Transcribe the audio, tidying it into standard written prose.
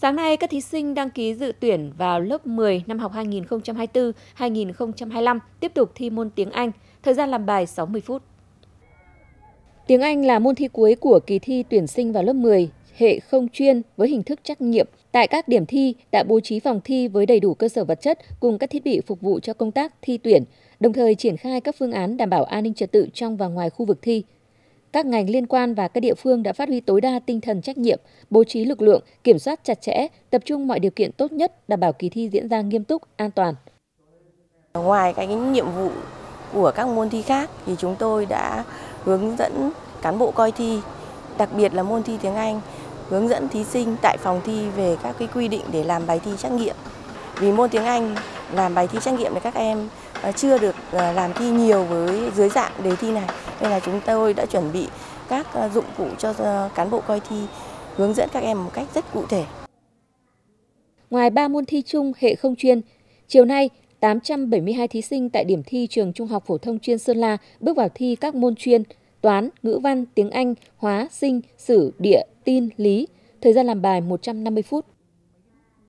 Sáng nay, các thí sinh đăng ký dự tuyển vào lớp 10 năm học 2024-2025 tiếp tục thi môn tiếng Anh, thời gian làm bài 60 phút. Tiếng Anh là môn thi cuối của kỳ thi tuyển sinh vào lớp 10, hệ không chuyên với hình thức trắc nghiệm. Tại các điểm thi đã bố trí phòng thi với đầy đủ cơ sở vật chất cùng các thiết bị phục vụ cho công tác thi tuyển, đồng thời triển khai các phương án đảm bảo an ninh trật tự trong và ngoài khu vực thi. Các ngành liên quan và các địa phương đã phát huy tối đa tinh thần trách nhiệm, bố trí lực lượng, kiểm soát chặt chẽ, tập trung mọi điều kiện tốt nhất, đảm bảo kỳ thi diễn ra nghiêm túc, an toàn. Ngoài cái nhiệm vụ của các môn thi khác thì chúng tôi đã hướng dẫn cán bộ coi thi, đặc biệt là môn thi tiếng Anh, hướng dẫn thí sinh tại phòng thi về các cái quy định để làm bài thi trắc nghiệm. Vì môn tiếng Anh làm bài thi trắc nghiệm thì các em chưa được làm thi nhiều với dưới dạng đề thi này. Nên là chúng tôi đã chuẩn bị các dụng cụ cho cán bộ coi thi, hướng dẫn các em một cách rất cụ thể. Ngoài 3 môn thi chung hệ không chuyên, chiều nay 872 thí sinh tại điểm thi trường Trung học phổ thông chuyên Sơn La bước vào thi các môn chuyên toán, ngữ văn, tiếng Anh, hóa, sinh, sử, địa, tin, lý. Thời gian làm bài 150 phút.